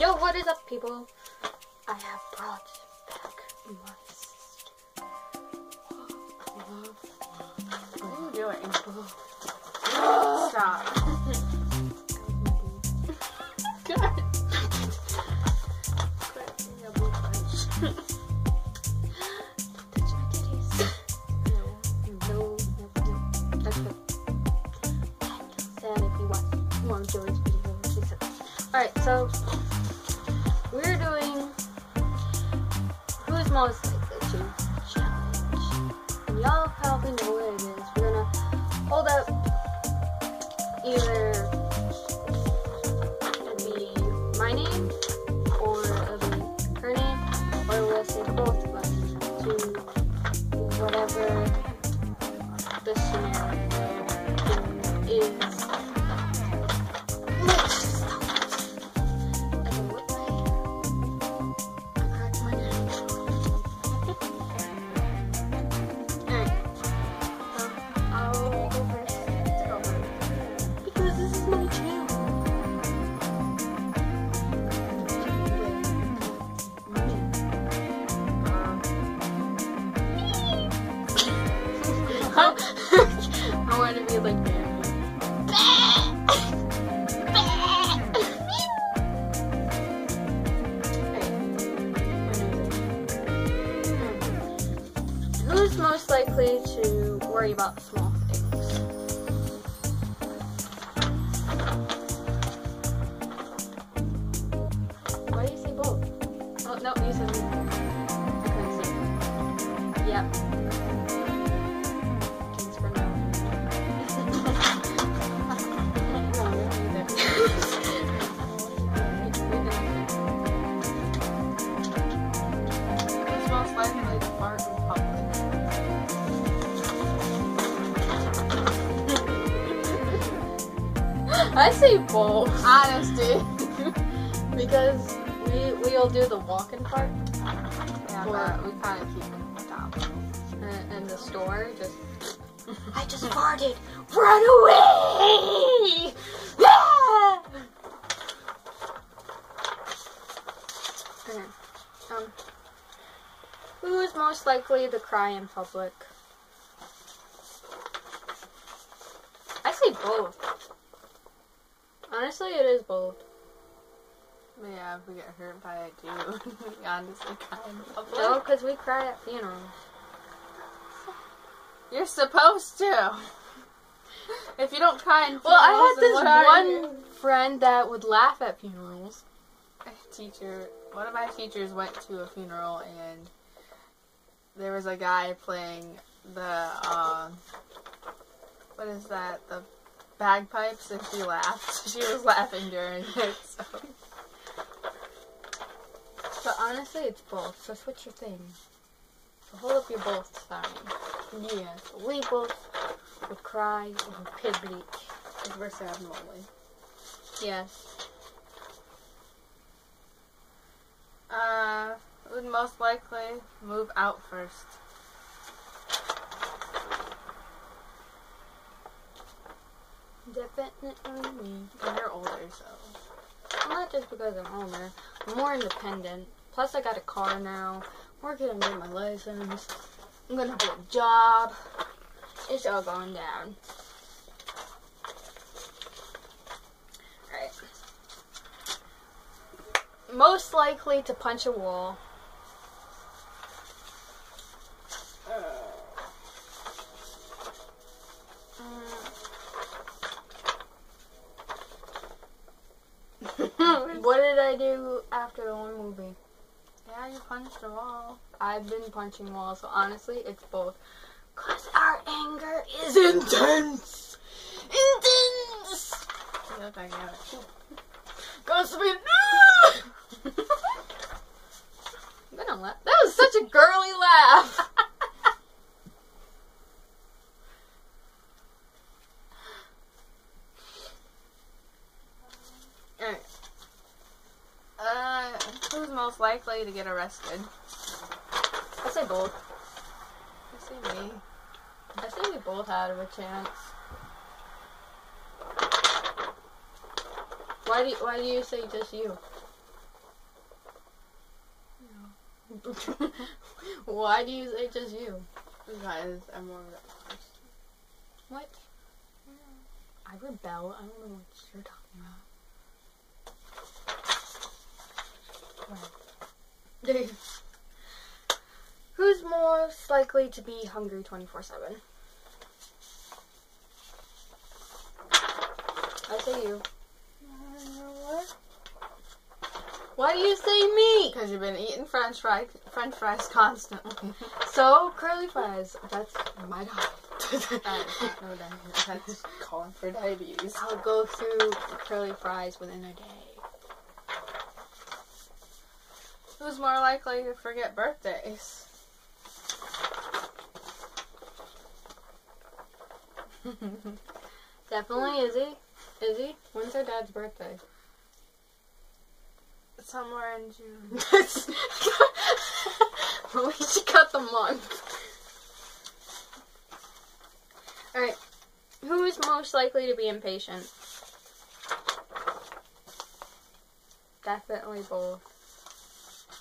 Yo, what is up, people? I have brought back my sister. What are you doing? Stop. God. Quit being a blue punch. Don't touch my titties. No. That's good. Sad if you want to enjoy this video. Alright, so we're doing Who's Most Likely To Challenge. And y'all probably know what it is. We're gonna hold up either it'll be my name or it'll be her name, or we'll say both of us to whatever the scenario is. Let's I want to be like that. Who's most likely to worry about small things? Why do you say both? Oh, no, you said me. I couldn't see. Yep. I say both, honestly, because we'll do the walking part. Yeah, but we kind of keep it on top. And the store just. I just farted. Run away! Okay. Who is most likely to cry in public? I say both. Honestly, it is both. Yeah, if we get hurt by it, too. We honestly cry in public. No, because we cry at funerals. You're supposed to. If you don't cry in funerals, well, I had this one friend that would laugh at funerals. One of my teachers went to a funeral, and there was a guy playing the, what is that, the bagpipes, and she laughed. She was laughing during it, so. But honestly, it's both, so switch your thing. So hold up your both sign. Yeah, so we both would cry in public. Because we're sad and lonely. Yes. Would most likely move out first. Definitely me. And you're older, so. Well, not just because I'm older. I'm more independent. Plus, I got a car now. I'm working on getting my license. I'm gonna get a job. It's all going down. Alright. Most likely to punch a wall. What did I do after the one movie? Yeah, you punched a wall. I've been punching walls, so honestly, it's both. Cause our anger is intense! Intense! Yep, I got it. Go speed! No! I'm gonna laugh. That was such a girly laugh! Who's most likely to get arrested? I say both. I say me. I say we both had a chance. Why do you say just you? Why do you say just you? Because I'm more rebellious. What? I rebel? I don't know what you're talking about. Right. Who's most likely to be hungry 24/7? I say you. What? Why do you say me? Because you've been eating French fries constantly. So curly fries. That's my dog. That's calling for diabetes. I'll go through curly fries within a day. Who's more likely to forget birthdays? Definitely Izzy. Izzy, when's her dad's birthday? Somewhere in June. We should cut the month. Alright. Who is most likely to be impatient? Definitely both.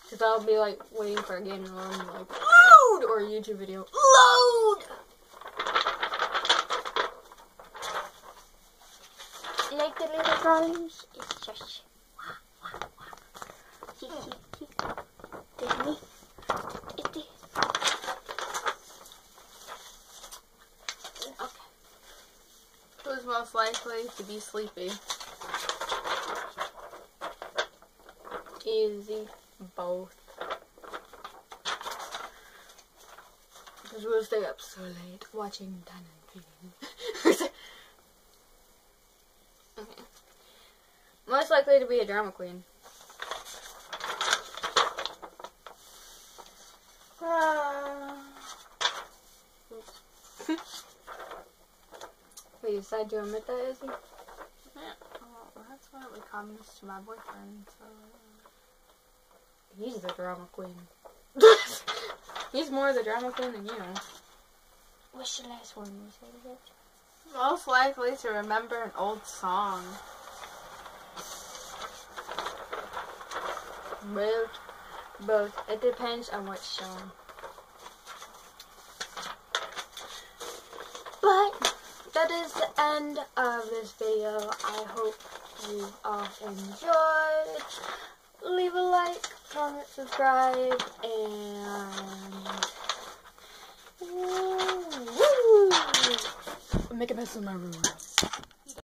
Because I'll be like waiting for a game to load, like, load! Or a YouTube video. Load! Like the little drums, it's just. Who's most likely to be sleepy? Easy, both. Because we'll stay up so late watching Dan and Pete. Okay. Most likely to be a drama queen. Wait, you decided to admit that, Izzy? Yeah, well, that's why it would come to my boyfriend, so... He's the drama queen. He's more the drama queen than you. What's the last one you said, Izzy? Most likely to remember an old song. Both. It depends on what's shown. That is the end of this video. I hope you all enjoyed. Leave a like, comment, subscribe, and woo! Make a mess in my room.